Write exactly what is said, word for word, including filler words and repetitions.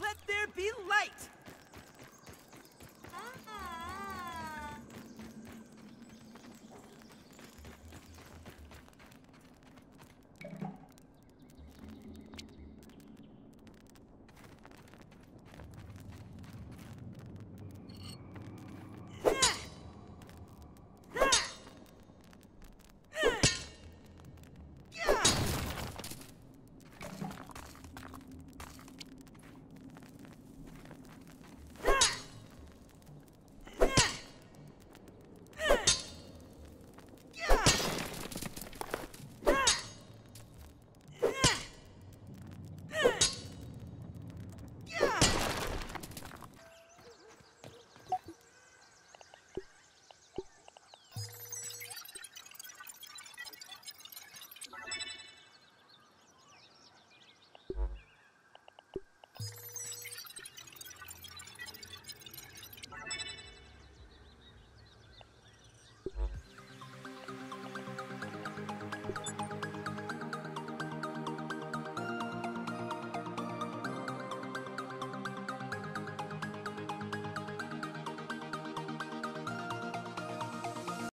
Let there be light!